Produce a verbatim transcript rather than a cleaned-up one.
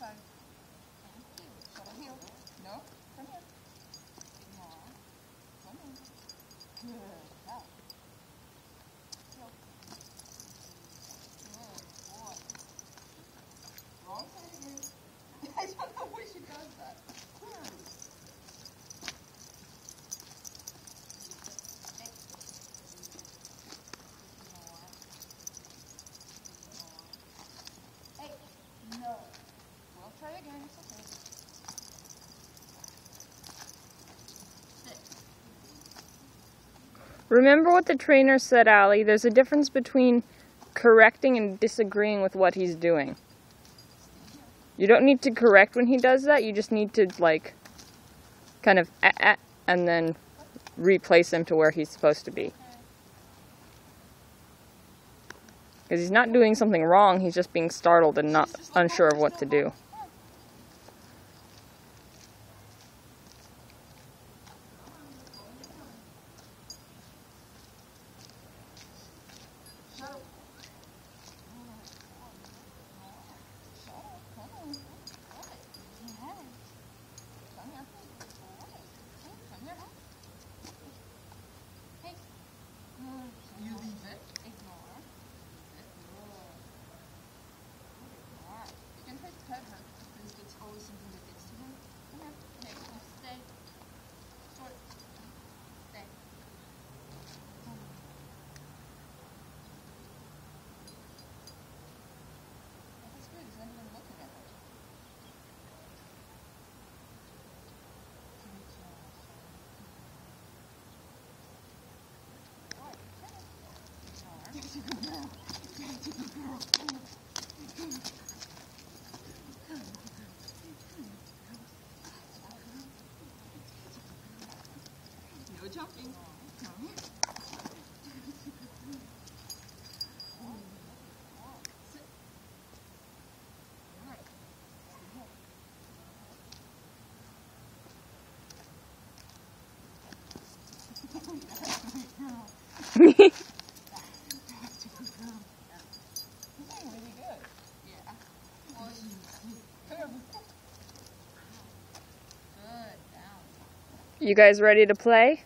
wrong side. From here. No, from here. No, from here. Good. Now. Go. Good boy. Wrong side again. I don't know why she does that. Good. Remember what the trainer said, Allie. There's a difference between correcting and disagreeing with what he's doing. You don't need to correct when he does that. You just need to, like, kind of eh, eh, and then replace him to where he's supposed to be. Because he's not doing something wrong. He's just being startled and not unsure of what to do. No jumping. You guys ready to play?